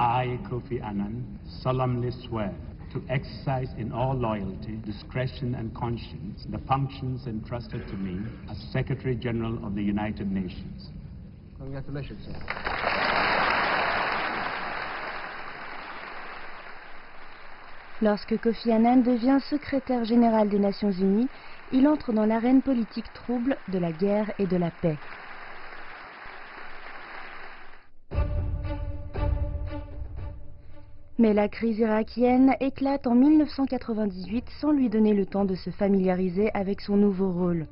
I, Kofi Annan, solemnly swear to exercise in all loyalty, discretion, and conscience the functions entrusted to me as Secretary General of the United Nations. Congratulations, sir. Lorsque Kofi Annan devient secrétaire général des Nations Unies, il entre dans l'arène politique trouble de la guerre et de la paix. Mais la crise irakienne éclate en 1998 sans lui donner le temps de se familiariser avec son nouveau rôle.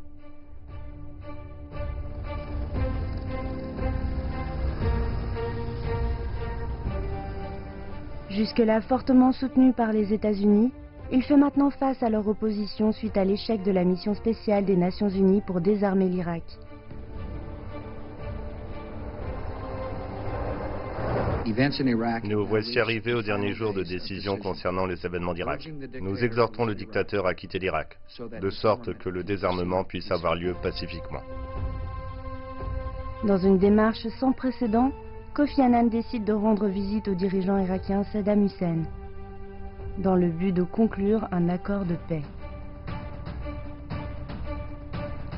Jusque-là fortement soutenu par les États-Unis, il fait maintenant face à leur opposition suite à l'échec de la mission spéciale des Nations Unies pour désarmer l'Irak. Nous voici arrivés au dernier jour de décision concernant les événements d'Irak. Nous exhortons le dictateur à quitter l'Irak, de sorte que le désarmement puisse avoir lieu pacifiquement. Dans une démarche sans précédent, Kofi Annan décide de rendre visite au dirigeant irakien Saddam Hussein, dans le but de conclure un accord de paix.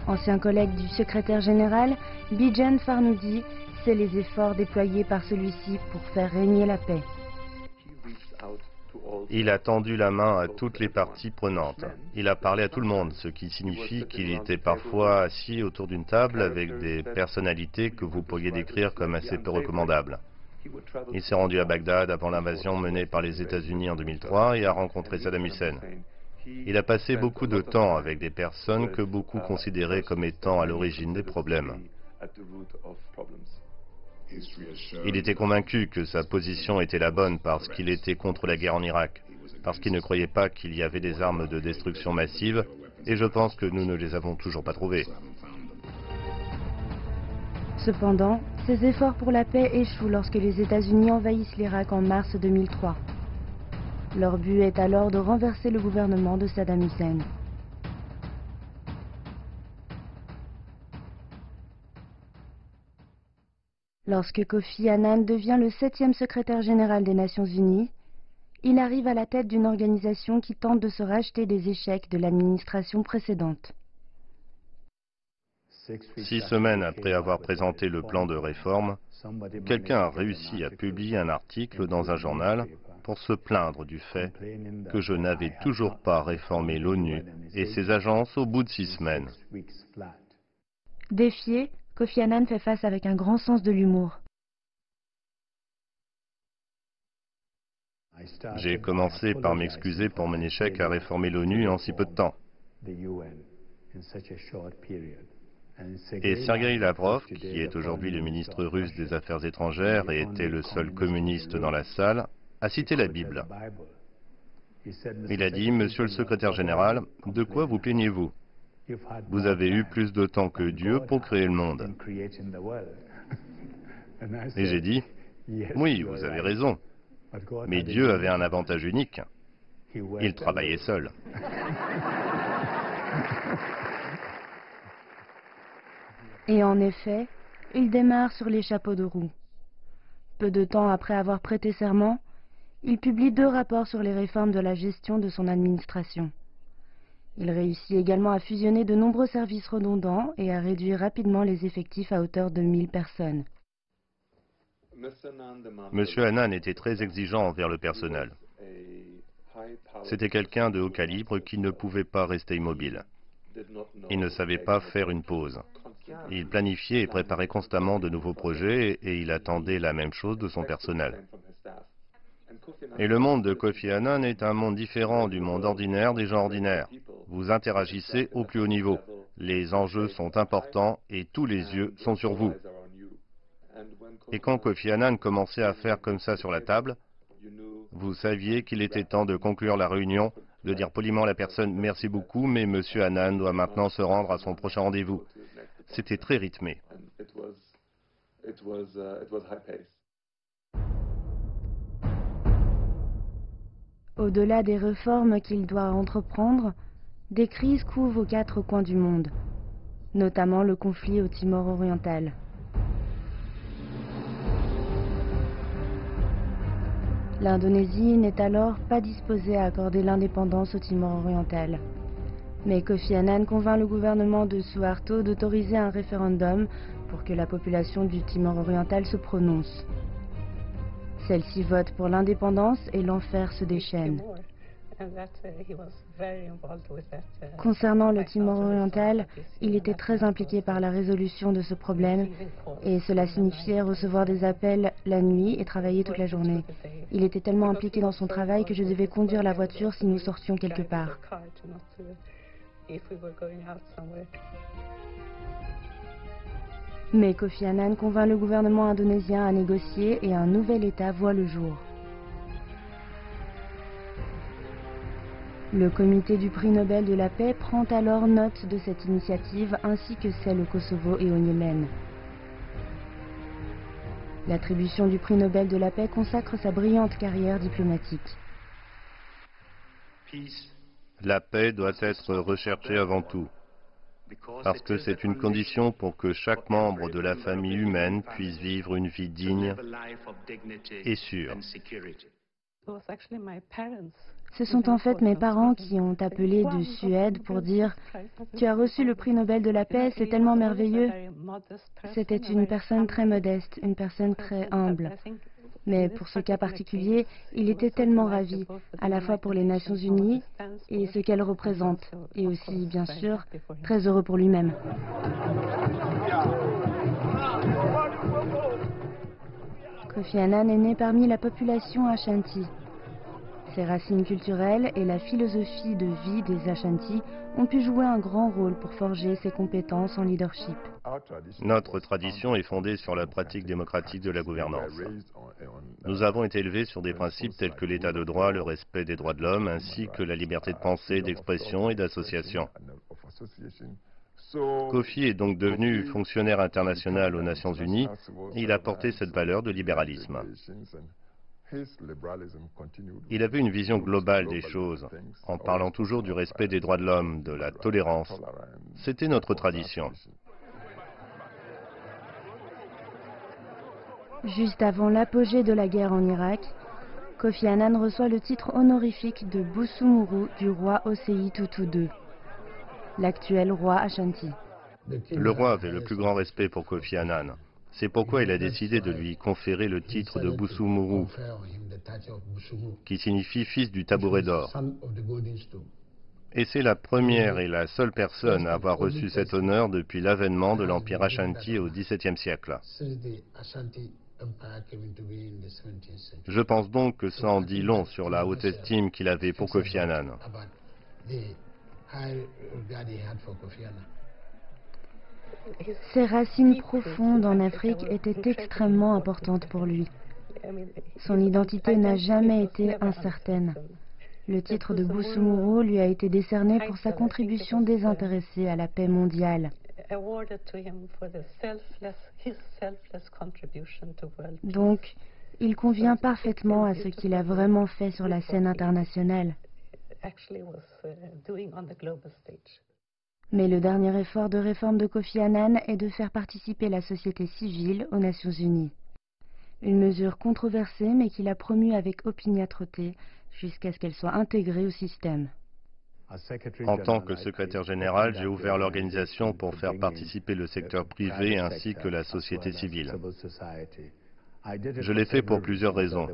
Ancien collègue du secrétaire général, Bijan Farnoudi sait les efforts déployés par celui-ci pour faire régner la paix. Il a tendu la main à toutes les parties prenantes. Il a parlé à tout le monde, ce qui signifie qu'il était parfois assis autour d'une table avec des personnalités que vous pourriez décrire comme assez peu recommandables. Il s'est rendu à Bagdad avant l'invasion menée par les États-Unis en 2003 et a rencontré Saddam Hussein. Il a passé beaucoup de temps avec des personnes que beaucoup considéraient comme étant à l'origine des problèmes. Il était convaincu que sa position était la bonne parce qu'il était contre la guerre en Irak, parce qu'il ne croyait pas qu'il y avait des armes de destruction massive, et je pense que nous ne les avons toujours pas trouvées. Cependant, ses efforts pour la paix échouent lorsque les États-Unis envahissent l'Irak en mars 2003. Leur but est alors de renverser le gouvernement de Saddam Hussein. Lorsque Kofi Annan devient le 7e secrétaire général des Nations Unies, il arrive à la tête d'une organisation qui tente de se racheter des échecs de l'administration précédente. 6 semaines après avoir présenté le plan de réforme, quelqu'un a réussi à publier un article dans un journal pour se plaindre du fait que je n'avais toujours pas réformé l'ONU et ses agences au bout de 6 semaines. Défié, Kofi Annan fait face avec un grand sens de l'humour. J'ai commencé par m'excuser pour mon échec à réformer l'ONU en si peu de temps. Et Sergueï Lavrov, qui est aujourd'hui le ministre russe des Affaires étrangères et était le seul communiste dans la salle, a cité la Bible. Il a dit, « Monsieur le secrétaire général, de quoi vous plaignez-vous ? Vous avez eu plus de temps que Dieu pour créer le monde. » Et j'ai dit, « Oui, vous avez raison, mais Dieu avait un avantage unique. Il travaillait seul. » Et en effet, il démarre sur les chapeaux de roue. Peu de temps après avoir prêté serment, il publie 2 rapports sur les réformes de la gestion de son administration. Il réussit également à fusionner de nombreux services redondants et à réduire rapidement les effectifs à hauteur de 1000 personnes. Monsieur Annan était très exigeant envers le personnel. C'était quelqu'un de haut calibre qui ne pouvait pas rester immobile. Il ne savait pas faire une pause. Il planifiait et préparait constamment de nouveaux projets et il attendait la même chose de son personnel. Et le monde de Kofi Annan est un monde différent du monde ordinaire des gens ordinaires. Vous interagissez au plus haut niveau. Les enjeux sont importants et tous les yeux sont sur vous. Et quand Kofi Annan commençait à faire comme ça sur la table, vous saviez qu'il était temps de conclure la réunion, de dire poliment à la personne « Merci beaucoup, mais Monsieur Annan doit maintenant se rendre à son prochain rendez-vous ». C'était très rythmé. Au-delà des réformes qu'il doit entreprendre, des crises couvent aux 4 coins du monde, notamment le conflit au Timor oriental. L'Indonésie n'est alors pas disposée à accorder l'indépendance au Timor oriental. Mais Kofi Annan convainc le gouvernement de Suharto d'autoriser un référendum pour que la population du Timor oriental se prononce. Celle-ci vote pour l'indépendance et l'enfer se déchaîne. Concernant le Timor oriental, il était très impliqué par la résolution de ce problème et cela signifiait recevoir des appels la nuit et travailler toute la journée. Il était tellement impliqué dans son travail que je devais conduire la voiture si nous sortions quelque part. Mais Kofi Annan convainc le gouvernement indonésien à négocier et un nouvel État voit le jour. Le comité du prix Nobel de la paix prend alors note de cette initiative ainsi que celle au Kosovo et au Yémen. L'attribution du prix Nobel de la paix consacre sa brillante carrière diplomatique. La paix doit être recherchée avant tout, parce que c'est une condition pour que chaque membre de la famille humaine puisse vivre une vie digne et sûre. Ce sont en fait mes parents qui ont appelé de Suède pour dire « Tu as reçu le prix Nobel de la paix, c'est tellement merveilleux ». C'était une personne très modeste, une personne très humble. Mais pour ce cas particulier, il était tellement ravi, à la fois pour les Nations Unies et ce qu'elles représentent, et aussi, bien sûr, très heureux pour lui-même. Kofi Annan est né parmi la population Ashanti. Ses racines culturelles et la philosophie de vie des Ashanti ont pu jouer un grand rôle pour forger ses compétences en leadership. Notre tradition est fondée sur la pratique démocratique de la gouvernance. Nous avons été élevés sur des principes tels que l'état de droit, le respect des droits de l'homme, ainsi que la liberté de pensée, d'expression et d'association. Kofi est donc devenu fonctionnaire international aux Nations Unies et il a porté cette valeur de libéralisme. Il avait une vision globale des choses, en parlant toujours du respect des droits de l'homme, de la tolérance. C'était notre tradition. Juste avant l'apogée de la guerre en Irak, Kofi Annan reçoit le titre honorifique de Boussoumourou du roi Osei Tutu II, l'actuel roi Ashanti. Le roi avait le plus grand respect pour Kofi Annan. C'est pourquoi il a décidé de lui conférer le titre de Boussoumourou, qui signifie « fils du tabouret d'or ». Et c'est la première et la seule personne à avoir reçu cet honneur depuis l'avènement de l'Empire Ashanti au XVIIe siècle. Je pense donc que ça en dit long sur la haute estime qu'il avait pour Kofi Annan. Ses racines profondes en Afrique étaient extrêmement importantes pour lui. Son identité n'a jamais été incertaine. Le titre de Boussoumourou lui a été décerné pour sa contribution désintéressée à la paix mondiale. Donc, il convient parfaitement à ce qu'il a vraiment fait sur la scène internationale. Mais le dernier effort de réforme de Kofi Annan est de faire participer la société civile aux Nations Unies. Une mesure controversée mais qu'il a promue avec opiniâtreté jusqu'à ce qu'elle soit intégrée au système. En tant que secrétaire général, j'ai ouvert l'organisation pour faire participer le secteur privé ainsi que la société civile. Je l'ai fait pour plusieurs raisons.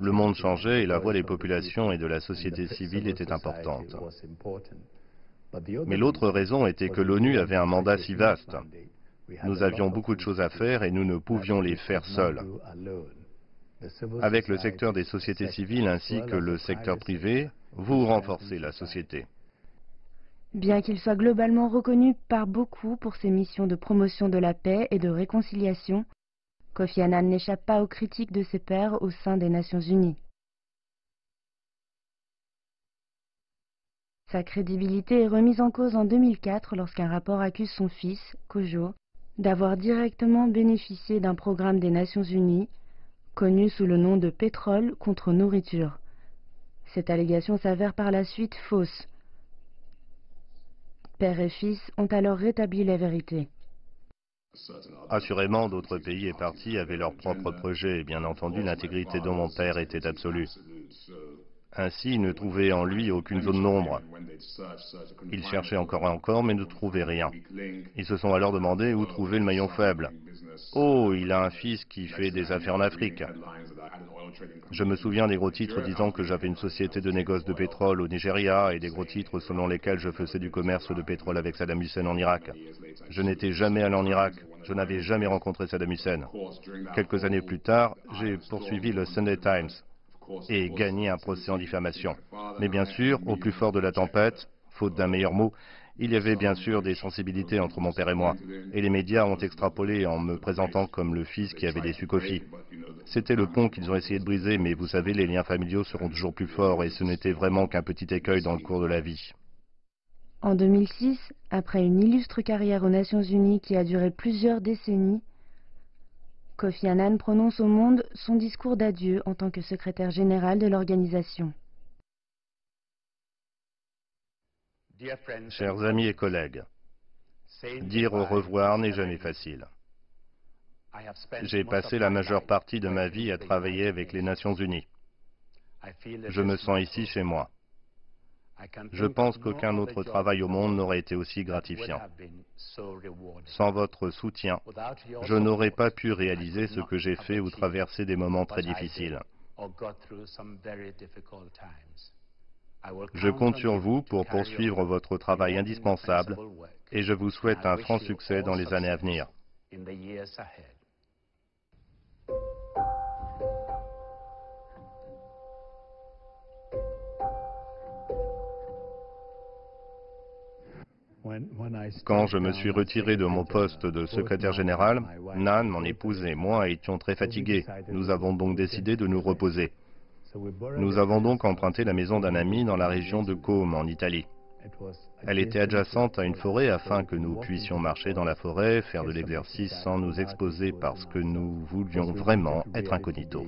Le monde changeait et la voix des populations et de la société civile était importante. Mais l'autre raison était que l'ONU avait un mandat si vaste. Nous avions beaucoup de choses à faire et nous ne pouvions les faire seuls. Avec le secteur des sociétés civiles ainsi que le secteur privé, vous renforcez la société. Bien qu'il soit globalement reconnu par beaucoup pour ses missions de promotion de la paix et de réconciliation, Kofi Annan n'échappe pas aux critiques de ses pairs au sein des Nations Unies. Sa crédibilité est remise en cause en 2004 lorsqu'un rapport accuse son fils, Kojo, d'avoir directement bénéficié d'un programme des Nations Unies, connu sous le nom de pétrole contre nourriture. Cette allégation s'avère par la suite fausse. Père et fils ont alors rétabli la vérité. Assurément, d'autres pays et partis avaient leurs propres projets, et bien entendu, l'intégrité de mon père était absolue. Ainsi, ils ne trouvaient en lui aucune zone d'ombre. Ils cherchaient encore et encore, mais ne trouvaient rien. Ils se sont alors demandé où trouver le maillon faible. Oh, il a un fils qui fait des affaires en Afrique. Je me souviens des gros titres disant que j'avais une société de négoce de pétrole au Nigeria et des gros titres selon lesquels je faisais du commerce de pétrole avec Saddam Hussein en Irak. Je n'étais jamais allé en Irak. Je n'avais jamais rencontré Saddam Hussein. Quelques années plus tard, j'ai poursuivi le Sunday Times et gagner un procès en diffamation. Mais bien sûr, au plus fort de la tempête, faute d'un meilleur mot, il y avait bien sûr des sensibilités entre mon père et moi, et les médias ont extrapolé en me présentant comme le fils qui avait déçu Kofi. C'était le pont qu'ils ont essayé de briser, mais vous savez, les liens familiaux seront toujours plus forts, et ce n'était vraiment qu'un petit écueil dans le cours de la vie. En 2006, après une illustre carrière aux Nations Unies qui a duré plusieurs décennies, Kofi Annan prononce au monde son discours d'adieu en tant que secrétaire général de l'organisation. Chers amis et collègues, dire au revoir n'est jamais facile. J'ai passé la majeure partie de ma vie à travailler avec les Nations Unies. Je me sens ici chez moi. Je pense qu'aucun autre travail au monde n'aurait été aussi gratifiant. Sans votre soutien, je n'aurais pas pu réaliser ce que j'ai fait ou traverser des moments très difficiles. Je compte sur vous pour poursuivre votre travail indispensable et je vous souhaite un franc succès dans les années à venir. Quand je me suis retiré de mon poste de secrétaire général, Nan, mon épouse et moi étions très fatigués. Nous avons donc décidé de nous reposer. Nous avons donc emprunté la maison d'un ami dans la région de Côme, en Italie. Elle était adjacente à une forêt afin que nous puissions marcher dans la forêt, faire de l'exercice sans nous exposer parce que nous voulions vraiment être incognito.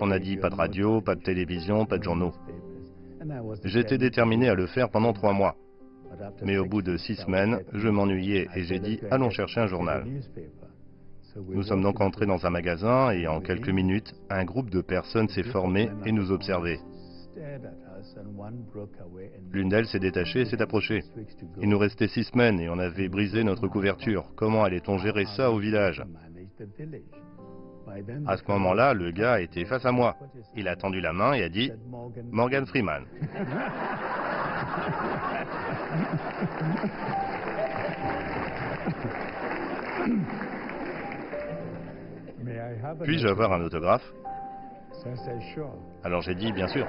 On a dit pas de radio, pas de télévision, pas de journaux. J'étais déterminé à le faire pendant 3 mois. Mais au bout de 6 semaines, je m'ennuyais et j'ai dit « Allons chercher un journal ». Nous sommes donc entrés dans un magasin et en quelques minutes, un groupe de personnes s'est formé et nous observait. L'une d'elles s'est détachée et s'est approchée. Il nous restait 6 semaines et on avait brisé notre couverture. Comment allait-on gérer ça au village ? À ce moment-là, le gars était face à moi. Il a tendu la main et a dit « Morgan Freeman ». Puis-je avoir un autographe ? Alors j'ai dit « Bien sûr ».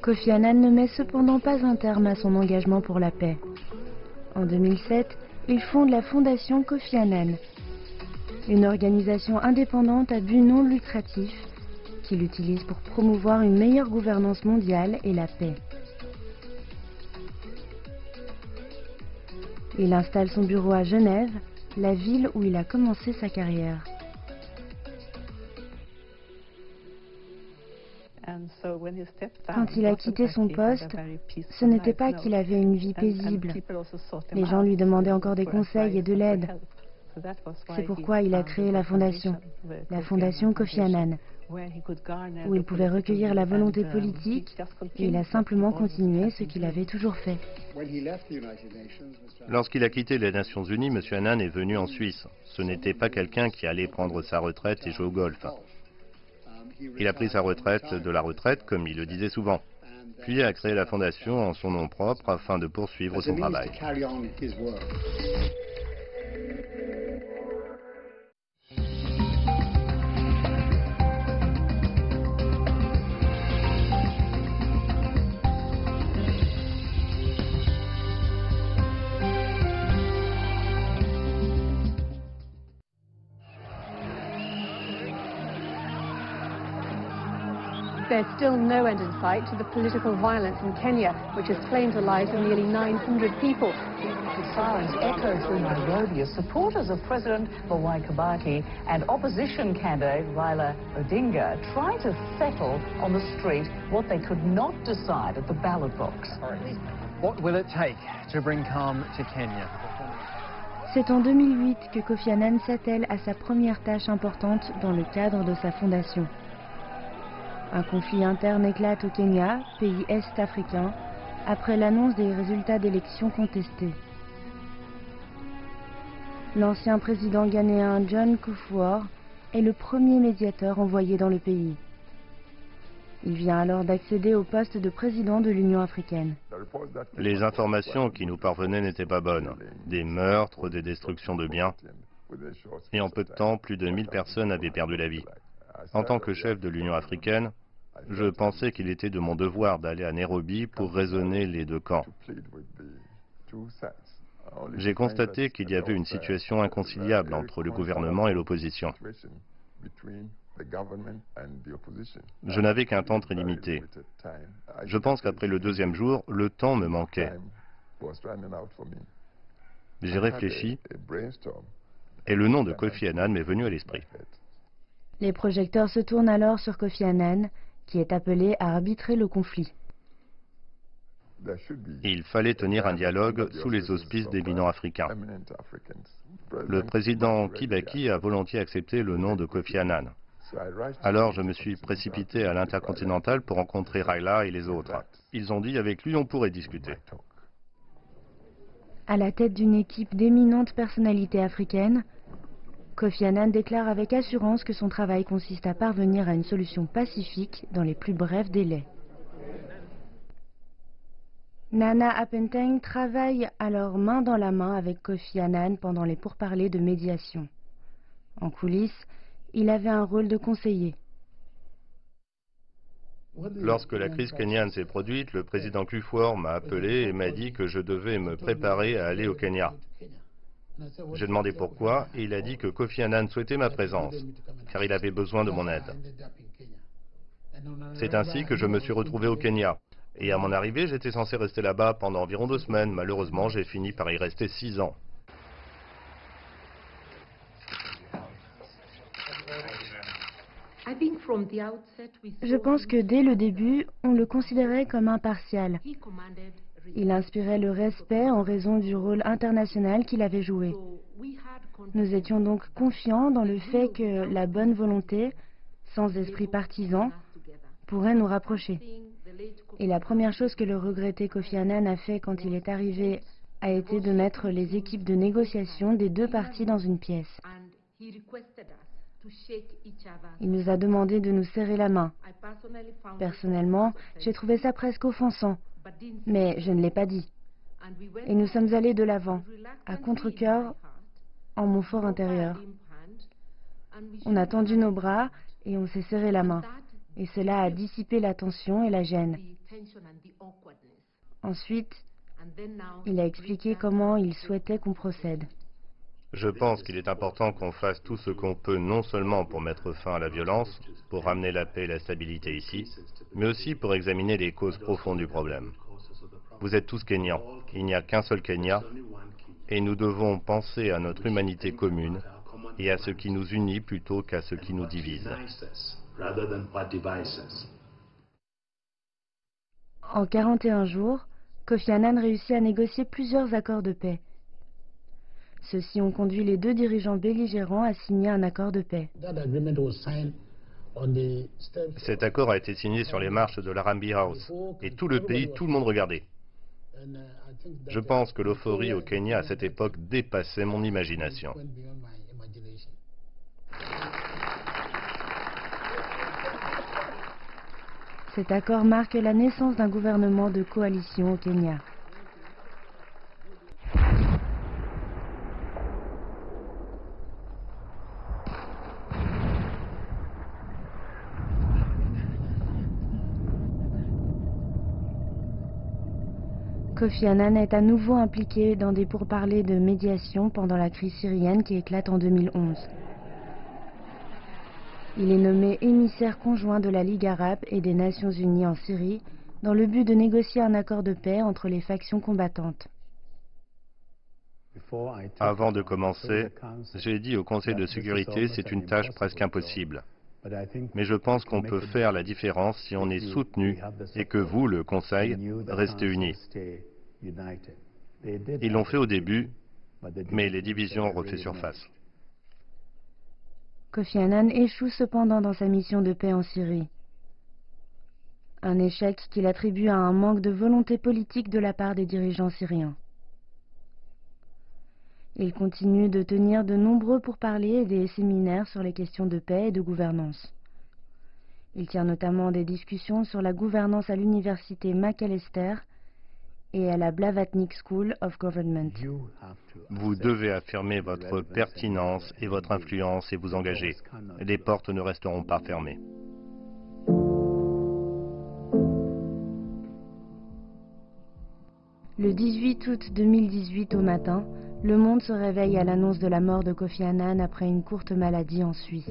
Kofi Annan ne met cependant pas un terme à son engagement pour la paix. En 2007, il fonde la Fondation Kofi Annan, une organisation indépendante à but non lucratif qu'il utilise pour promouvoir une meilleure gouvernance mondiale et la paix. Il installe son bureau à Genève, la ville où il a commencé sa carrière. Quand il a quitté son poste, ce n'était pas qu'il avait une vie paisible. Les gens lui demandaient encore des conseils et de l'aide. C'est pourquoi il a créé la fondation Kofi Annan, où il pouvait recueillir la volonté politique et il a simplement continué ce qu'il avait toujours fait. Lorsqu'il a quitté les Nations Unies, M. Annan est venu en Suisse. Ce n'était pas quelqu'un qui allait prendre sa retraite et jouer au golf. Il a pris sa retraite de la retraite, comme il le disait souvent, puis a créé la fondation en son nom propre afin de poursuivre son travail. there's still no end in sight to the political violence in Kenya, which has claimed the lives of nearly 900 people. The sirens echo through Nairobi as supporters of President Mwai Kibaki and opposition candidate Raila Odinga try to settle on the street what they could not decide at the ballot box. What will it take to bring calm to Kenya? C'est en 2008 que Kofi Annan s'attelle à sa première tâche importante dans le cadre de sa fondation. Un conflit interne éclate au Kenya, pays est-africain, après l'annonce des résultats d'élections contestées. L'ancien président ghanéen John Kufuor est le premier médiateur envoyé dans le pays. Il vient alors d'accéder au poste de président de l'Union africaine. Les informations qui nous parvenaient n'étaient pas bonnes. Des meurtres, des destructions de biens. Et en peu de temps, plus de 1000 personnes avaient perdu la vie. En tant que chef de l'Union africaine, je pensais qu'il était de mon devoir d'aller à Nairobi pour raisonner les deux camps. J'ai constaté qu'il y avait une situation inconciliable entre le gouvernement et l'opposition. Je n'avais qu'un temps très limité. Je pense qu'après le deuxième jour, le temps me manquait. J'ai réfléchi et le nom de Kofi Annan m'est venu à l'esprit. Les projecteurs se tournent alors sur Kofi Annan, qui est appelé à arbitrer le conflit. Il fallait tenir un dialogue sous les auspices d'éminents africains. Le président Kibaki a volontiers accepté le nom de Kofi Annan. Alors je me suis précipité à l'Intercontinental pour rencontrer Raila et les autres. Ils ont dit avec lui on pourrait discuter. À la tête d'une équipe d'éminentes personnalités africaines, Kofi Annan déclare avec assurance que son travail consiste à parvenir à une solution pacifique dans les plus brefs délais. Nana Appenteng travaille alors main dans la main avec Kofi Annan pendant les pourparlers de médiation. En coulisses, il avait un rôle de conseiller. Lorsque la crise kenyane s'est produite, le président Kufuor m'a appelé et m'a dit que je devais me préparer à aller au Kenya. J'ai demandé pourquoi et il a dit que Kofi Annan souhaitait ma présence, car il avait besoin de mon aide. C'est ainsi que je me suis retrouvé au Kenya. Et à mon arrivée, j'étais censé rester là-bas pendant environ 2 semaines. Malheureusement, j'ai fini par y rester 6 ans. Je pense que dès le début, on le considérait comme impartial. Il inspirait le respect en raison du rôle international qu'il avait joué. Nous étions donc confiants dans le fait que la bonne volonté, sans esprit partisan, pourrait nous rapprocher. Et la première chose que le regretté Kofi Annan a fait quand il est arrivé a été de mettre les équipes de négociation des deux parties dans une pièce. Il nous a demandé de nous serrer la main. Personnellement, j'ai trouvé ça presque offensant, mais je ne l'ai pas dit. Et nous sommes allés de l'avant, à contre-cœur, en mon fort intérieur. On a tendu nos bras et on s'est serré la main. Et cela a dissipé la tension et la gêne. Ensuite, il a expliqué comment il souhaitait qu'on procède. Je pense qu'il est important qu'on fasse tout ce qu'on peut, non seulement pour mettre fin à la violence, pour ramener la paix et la stabilité ici, mais aussi pour examiner les causes profondes du problème. Vous êtes tous Kenyans, il n'y a qu'un seul Kenya, et nous devons penser à notre humanité commune et à ce qui nous unit plutôt qu'à ce qui nous divise. En 41 jours, Kofi Annan réussit à négocier plusieurs accords de paix. Ceux-ci ont conduit les deux dirigeants belligérants à signer un accord de paix. Cet accord a été signé sur les marches de l'Harambee House et tout le pays, tout le monde regardait. Je pense que l'euphorie au Kenya à cette époque dépassait mon imagination. Cet accord marque la naissance d'un gouvernement de coalition au Kenya. Kofi Annan est à nouveau impliqué dans des pourparlers de médiation pendant la crise syrienne qui éclate en 2011. Il est nommé émissaire conjoint de la Ligue arabe et des Nations unies en Syrie dans le but de négocier un accord de paix entre les factions combattantes. Avant de commencer, j'ai dit au Conseil de sécurité, c'est une tâche presque impossible. Mais je pense qu'on peut faire la différence si on est soutenu et que vous, le Conseil, restez unis. Ils l'ont fait au début, mais les divisions ont refait surface. Kofi Annan échoue cependant dans sa mission de paix en Syrie. Un échec qu'il attribue à un manque de volonté politique de la part des dirigeants syriens. Il continue de tenir de nombreux pourparlers et des séminaires sur les questions de paix et de gouvernance. Il tient notamment des discussions sur la gouvernance à l'université McAllister et à la Blavatnik School of Government. Vous devez affirmer votre pertinence et votre influence et vous engager. Les portes ne resteront pas fermées. Le 18 août 2018 au matin, le monde se réveille à l'annonce de la mort de Kofi Annan après une courte maladie en Suisse.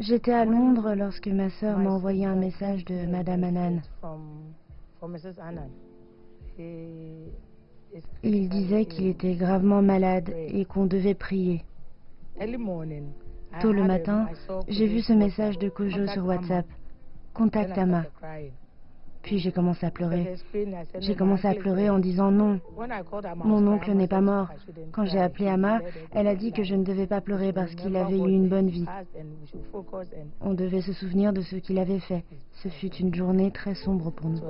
J'étais à Londres lorsque ma sœur m'a envoyé un message de Madame Annan. Il disait qu'il était gravement malade et qu'on devait prier. Tôt le matin, j'ai vu ce message de Kojo sur WhatsApp. « Contacte Amma ». Puis j'ai commencé à pleurer. J'ai commencé à pleurer en disant « Non, mon oncle n'est pas mort ». Quand j'ai appelé Amma, elle a dit que je ne devais pas pleurer parce qu'il avait eu une bonne vie. On devait se souvenir de ce qu'il avait fait. Ce fut une journée très sombre pour nous.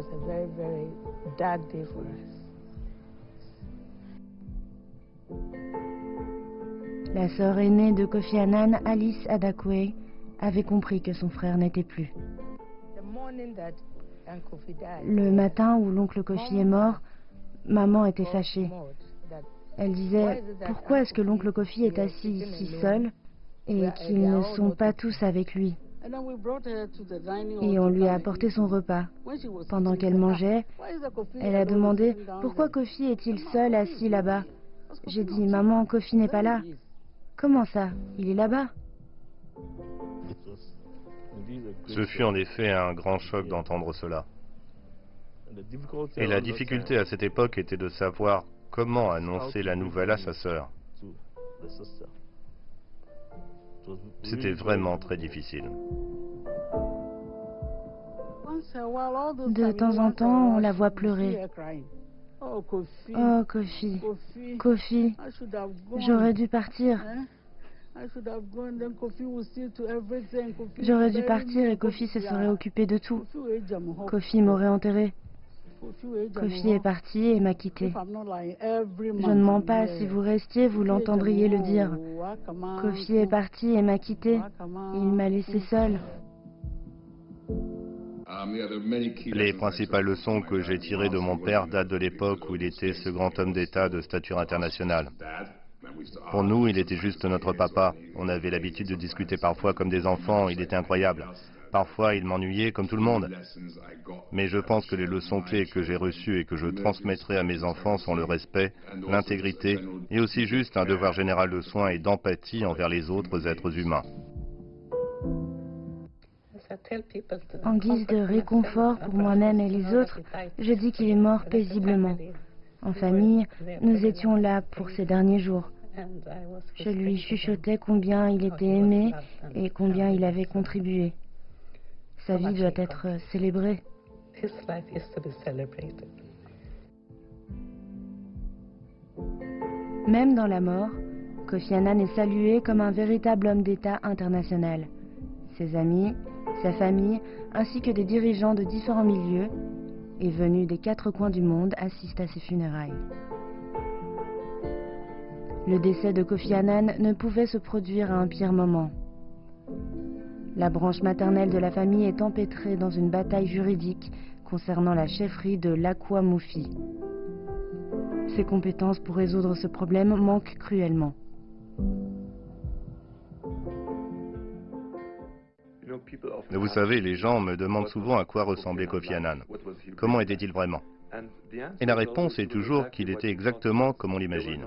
La sœur aînée de Kofi Annan, Alice Adakwe, avait compris que son frère n'était plus. Le matin où l'oncle Kofi est mort, maman était fâchée. Elle disait « Pourquoi est-ce que l'oncle Kofi est assis ici seul et qu'ils ne sont pas tous avec lui ?» Et on lui a apporté son repas. Pendant qu'elle mangeait, elle a demandé « Pourquoi Kofi est-il seul assis là-bas » J'ai dit « Maman, Kofi n'est pas là. » « Comment ça? Il est là-bas » Ce fut en effet un grand choc d'entendre cela. Et la difficulté à cette époque était de savoir comment annoncer la nouvelle à sa sœur. C'était vraiment très difficile. De temps en temps, on la voit pleurer. « Oh Kofi, Kofi, j'aurais dû partir. » J'aurais dû partir et Kofi se serait occupé de tout. Kofi m'aurait enterré. Kofi est parti et m'a quitté. Je ne mens pas, si vous restiez, vous l'entendriez le dire. Kofi est parti et m'a quitté. Il m'a laissé seul. Les principales leçons que j'ai tirées de mon père datent de l'époque où il était ce grand homme d'État de stature internationale. Pour nous, il était juste notre papa. On avait l'habitude de discuter parfois comme des enfants, il était incroyable. Parfois, il m'ennuyait comme tout le monde. Mais je pense que les leçons clés que j'ai reçues et que je transmettrai à mes enfants sont le respect, l'intégrité et aussi juste un devoir général de soins et d'empathie envers les autres êtres humains. En guise de réconfort pour moi-même et les autres, je dis qu'il est mort paisiblement. En famille, nous étions là pour ces derniers jours. Je lui chuchotais combien il était aimé et combien il avait contribué. Sa vie doit être célébrée. Même dans la mort, Kofi Annan est salué comme un véritable homme d'État international. Ses amis, sa famille, ainsi que des dirigeants de différents milieux, est venu des quatre coins du monde assiste à ses funérailles. Le décès de Kofi Annan ne pouvait se produire à un pire moment. La branche maternelle de la famille est empêtrée dans une bataille juridique concernant la chefferie de l'Aqua Moufi. Ses compétences pour résoudre ce problème manquent cruellement. Vous savez, les gens me demandent souvent à quoi ressemblait Kofi Annan. Comment était-il vraiment? Et la réponse est toujours qu'il était exactement comme on l'imagine.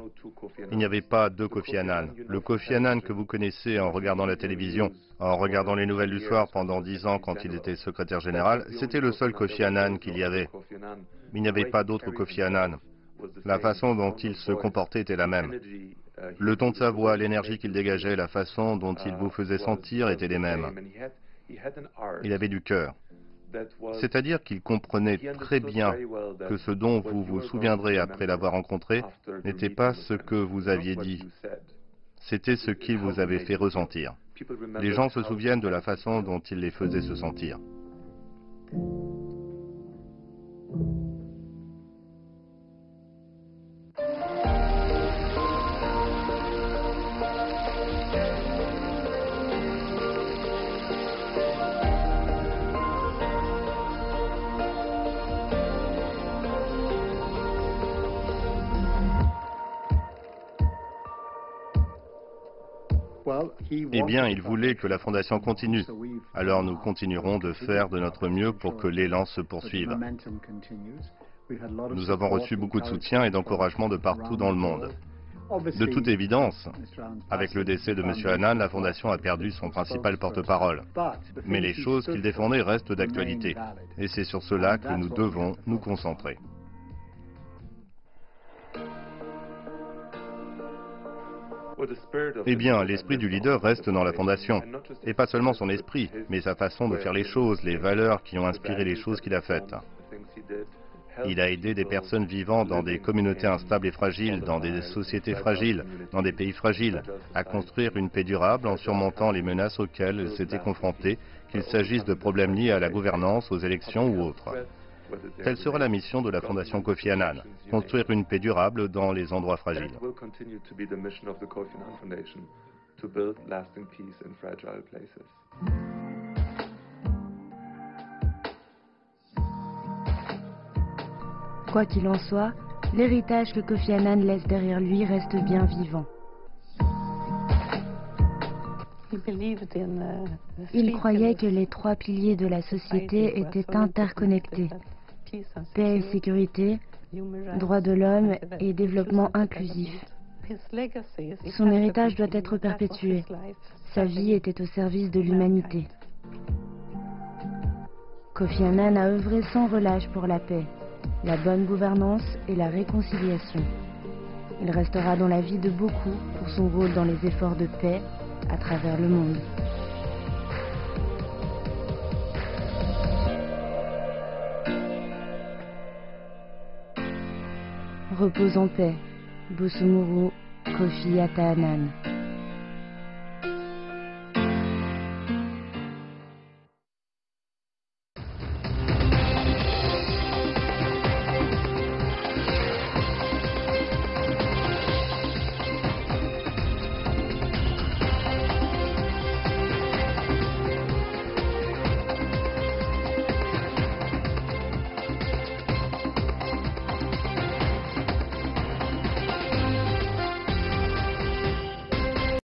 Il n'y avait pas de Kofi Annan. Le Kofi Annan que vous connaissez en regardant la télévision, en regardant les nouvelles du soir pendant 10 ans quand il était secrétaire général, c'était le seul Kofi Annan qu'il y avait. Il n'y avait pas d'autre Kofi Annan. La façon dont il se comportait était la même. Le ton de sa voix, l'énergie qu'il dégageait, la façon dont il vous faisait sentir étaient les mêmes. Il avait du cœur. C'est-à-dire qu'il comprenait très bien que ce dont vous vous souviendrez après l'avoir rencontré n'était pas ce que vous aviez dit. C'était ce qu'il vous avait fait ressentir. Les gens se souviennent de la façon dont il les faisait se sentir. Eh bien, il voulait que la Fondation continue. Alors nous continuerons de faire de notre mieux pour que l'élan se poursuive. Nous avons reçu beaucoup de soutien et d'encouragement de partout dans le monde. De toute évidence, avec le décès de M. Annan, la Fondation a perdu son principal porte-parole. Mais les choses qu'il défendait restent d'actualité. Et c'est sur cela que nous devons nous concentrer. Eh bien, l'esprit du leader reste dans la Fondation. Et pas seulement son esprit, mais sa façon de faire les choses, les valeurs qui ont inspiré les choses qu'il a faites. Il a aidé des personnes vivant dans des communautés instables et fragiles, dans des sociétés fragiles, dans des pays fragiles, à construire une paix durable en surmontant les menaces auxquelles elles s'étaient confrontées, qu'il s'agisse de problèmes liés à la gouvernance, aux élections ou autres. Telle sera la mission de la Fondation Kofi Annan, construire une paix durable dans les endroits fragiles. Quoi qu'il en soit, l'héritage que Kofi Annan laisse derrière lui reste bien vivant. Il croyait que les 3 piliers de la société étaient interconnectés. Paix et sécurité, droits de l'homme et développement inclusif. Son héritage doit être perpétué. Sa vie était au service de l'humanité. Kofi Annan a œuvré sans relâche pour la paix, la bonne gouvernance et la réconciliation. Il restera dans la vie de beaucoup pour son rôle dans les efforts de paix à travers le monde. Repose en paix, Bosumuru Kofi Annan.